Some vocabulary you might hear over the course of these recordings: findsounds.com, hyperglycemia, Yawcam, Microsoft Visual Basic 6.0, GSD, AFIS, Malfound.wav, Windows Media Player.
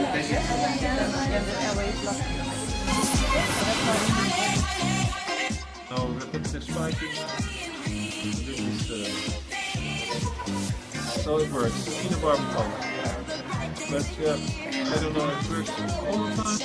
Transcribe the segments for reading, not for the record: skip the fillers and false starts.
Now repetitive spiking. This is so it works in a Barbie color. But I don't know if it works all the time.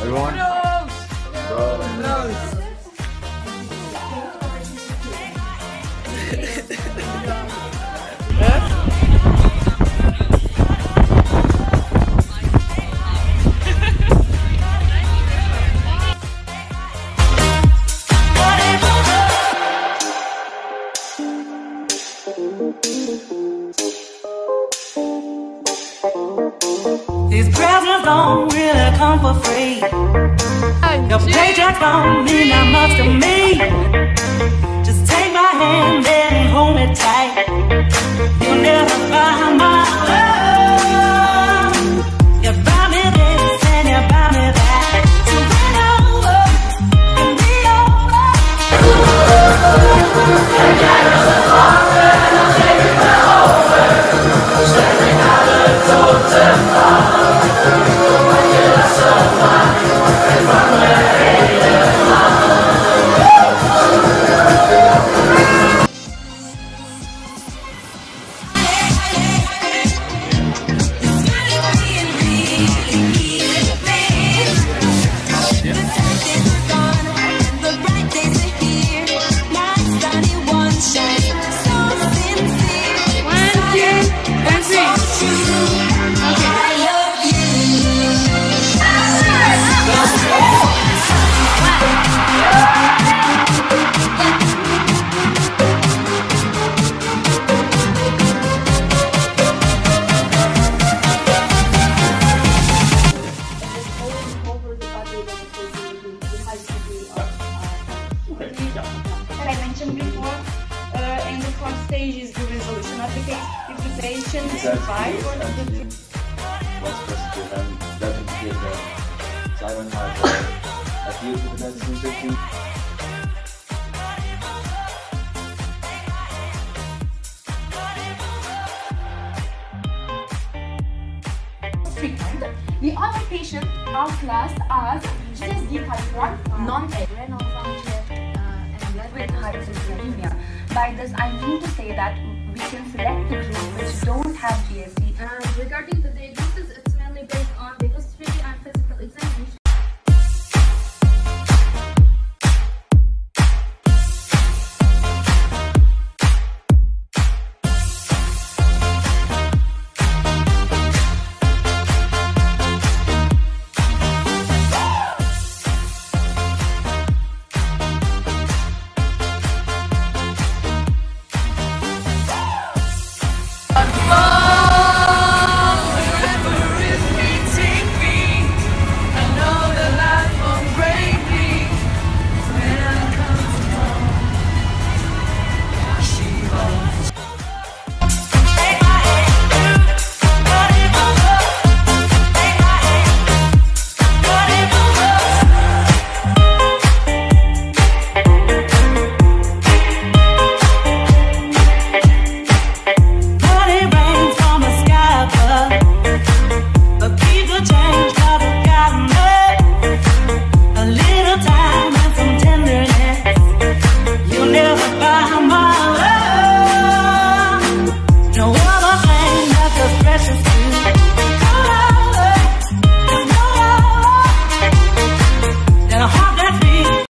Everyone? Rose! These presents don't really come for free. Your paycheck don't mean that much to me. Just take my hand and hold me tight. You'll never find my love. You buy me this and you buy me that. So run over and be over. The other patients are classed as GSD type 1, non-renal function, and blood with hyperglycemia. By this, I mean to say that we can select the group which don't have GSD. Regarding the diagnosis, it's mainly based